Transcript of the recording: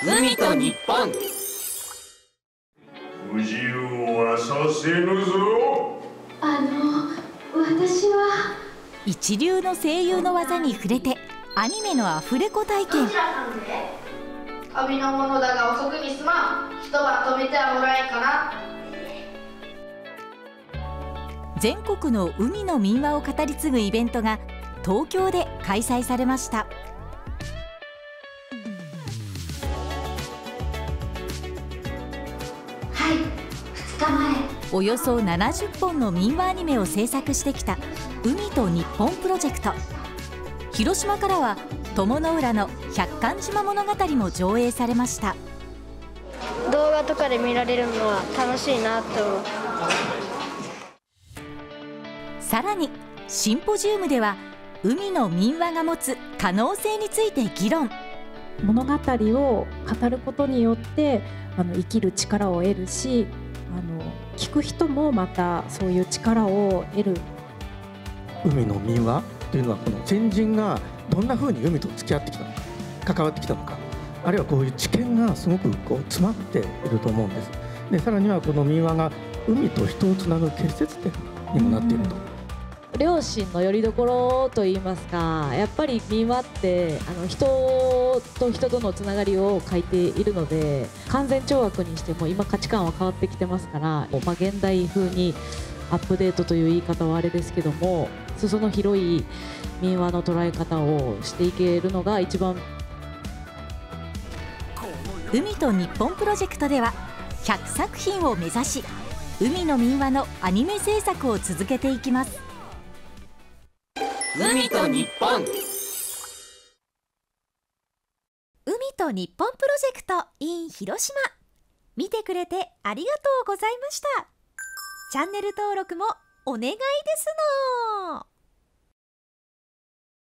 海と日本。不自由はさせぬぞ。私は一流の声優の技に触れてアニメのアフレコ体験。どちらさんで？旅の者だが遅くにすまん。一晩泊めてはもらえんかな。全国の海の民話を語り継ぐイベントが東京で開催されました。およそ70本の民話アニメを制作してきた海と日本プロジェクト。広島からは鞆の浦の百貫島物語も上映されました。動画とかで見られるのは楽しいなと。さらにシンポジウムでは海の民話が持つ可能性について議論。物語を語ることによって生きる力を得るし、聞く人もまたそういう力を得る。海の民話というのは、この先人がどんなふうに海と付き合ってきたのか、関わってきたのか、あるいはこういう知見がすごくこう詰まっていると思うんです。でさらにはこの民話が海と人をつなぐ結節点にもなっていると。両親の拠り所といいますか、やっぱり民話って人と人とのつながりを書いているので、完全懲悪にしても今価値観は変わってきてますから、まあ、現代風にアップデートという言い方はあれですけども、裾の広い民話の捉え方をしていけるのが一番。海と日本プロジェクトでは100作品を目指し、海の民話のアニメ制作を続けていきます。海と日本。海と日本プロジェクト in 広島、見てくれてありがとうございました。チャンネル登録もお願いですの。